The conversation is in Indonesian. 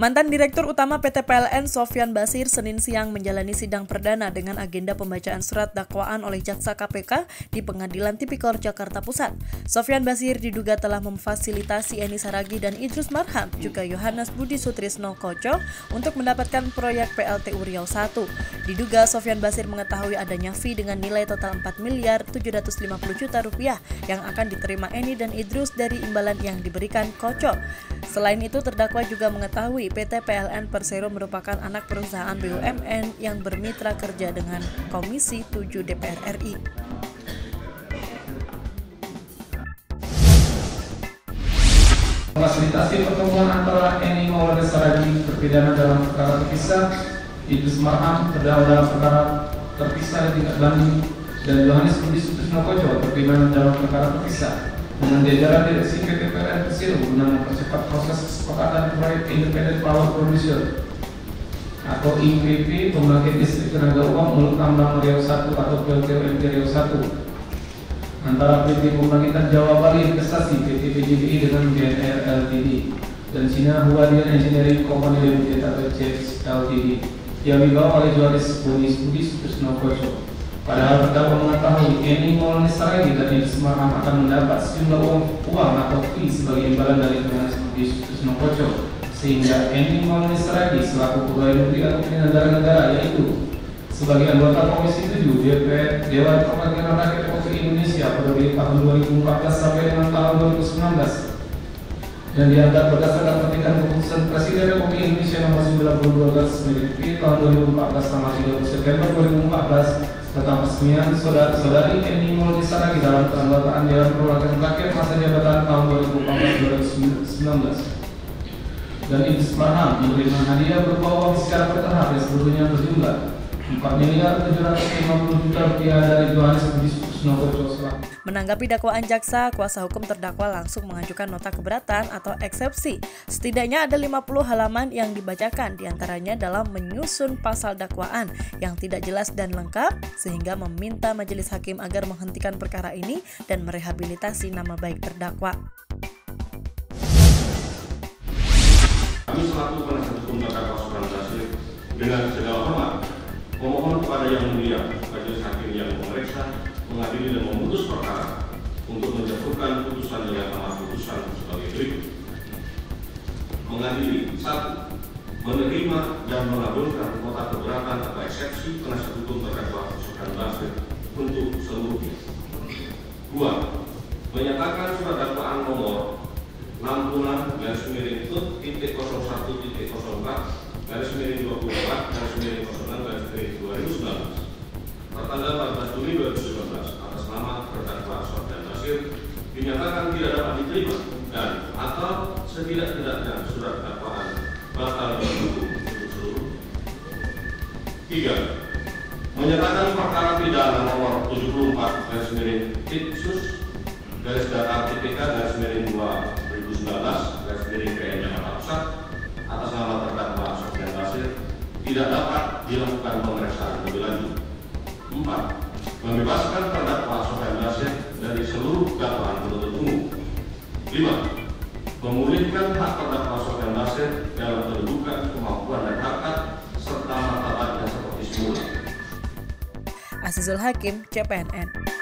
Mantan Direktur Utama PT PLN Sofyan Basir Senin siang menjalani sidang perdana dengan agenda pembacaan surat dakwaan oleh Jaksa KPK di Pengadilan Tipikor Jakarta Pusat. Sofyan Basir diduga telah memfasilitasi Eni Saragih dan Idrus Marham, juga Johannes Budi Sutrisno Kotjo untuk mendapatkan proyek PLTU Riau I. Diduga Sofyan Basir mengetahui adanya fee dengan nilai total Rp4.750.000.000 yang akan diterima Eni dan Idrus dari imbalan yang diberikan Kotjo. Selain itu, terdakwa juga mengetahui PT PLN Persero merupakan anak perusahaan BUMN yang bermitra kerja dengan Komisi 7 DPR RI. Fasilitasi pertemuan antara Eni Maulana Saragih terpidana dalam perkara terpisah, Idrus Marham terdakwa dalam perkara terpisah yang tidak banding, dan Johannes Budi Sutrisno Kotjo terpidana dalam perkara terpisah. Dengan jajaran direksi PT PLN Persero guna mempercepat proses kesepakatan proyek Independent Power Producer atau IPP pembangkit listrik tenaga uap mulut tambang Riau I atau PLTU Riau I antara PT Pembangkitan Jawa Bali Investasi PT PJBI dengan BNR Ltd dan China Huadian Engineering Company Limited atau CHEX Ltd yang dibawa oleh Johannes Budi Sutrisno Kotjo. Padahal terdakwa mengetahui Eni Maulana Saragih dan Idrus Marham akan mendapat sejumlah uang atau fee sebagai imbalan dari Johannes Budi Sutrisno Kotjo, sehingga Eni Maulana Saragih selaku pegawai negeri atau negara-negara yaitu sebagai anggota Komisi 7 DPR Dewan Perwakilan Rakyat Republik Indonesia periode tahun 2014 sampai dengan tahun 2019 dan diangkat berdasarkan petikan keputusan Presiden Republik Indonesia nomor 9/2012 tahun 2014 tanggal 30 September 2014 tentang peresmian saudari Eni Maulana Saragih dalam keanggotaan Dewan Perwakilan Rakyat masa jabatan tahun 2014-2019 dan Idrus Marham menerima hadiah berupa secara bertahap yang seluruhnya berjumlah Rp4.750.000.000 dari Johannes Budi Sutrisno Kotjo. Menanggapi dakwaan jaksa, kuasa hukum terdakwa langsung mengajukan nota keberatan atau eksepsi. Setidaknya ada 50 halaman yang dibacakan, diantaranya dalam menyusun pasal dakwaan yang tidak jelas dan lengkap, sehingga meminta majelis hakim agar menghentikan perkara ini dan merehabilitasi nama baik terdakwa. Kami selaku penasihat hukum terdakwa Sofyan Basir dengan segala hormat memohon kepada Yang Mulia Majelis Hakim yang memeriksa, mengadili dan memutus perkara untuk menjatuhkan putusan dengan amar putusan sebagai berikut: mengadili 1. Menerima dan mengabulkan nota keberatan atau eksepsi penasihat hukum terdakwa Sofyan Basir untuk seluruhnya. 2. Menyatakan surat dakwaan nomor 66/01.04/24/06/2019 tertanggal 14 Juli 2019 atas nama terdakwa Sofyan Basir dinyatakan tidak dapat diterima dan atau setidak-tidaknya surat dakwaan batal berlaku untuk seluruhnya. 3. Menyatakan perkara pidana nomor 74/Tipsus (KPK) 2019/PN Jakarta Pusat atas nama terdakwa Sofyan Basir tidak dapat dilakukan pemeriksaan lebih lanjut. 4. Membebaskan terdakwa Sofyan Basir dari seluruh dakwaan penuntut umum. 5. Memulihkan hak terdakwa Sofyan Basir dalam kedudukan, kemampuan dan harkat serta martabatnya seperti semula. Azizul Hakim, JPNN.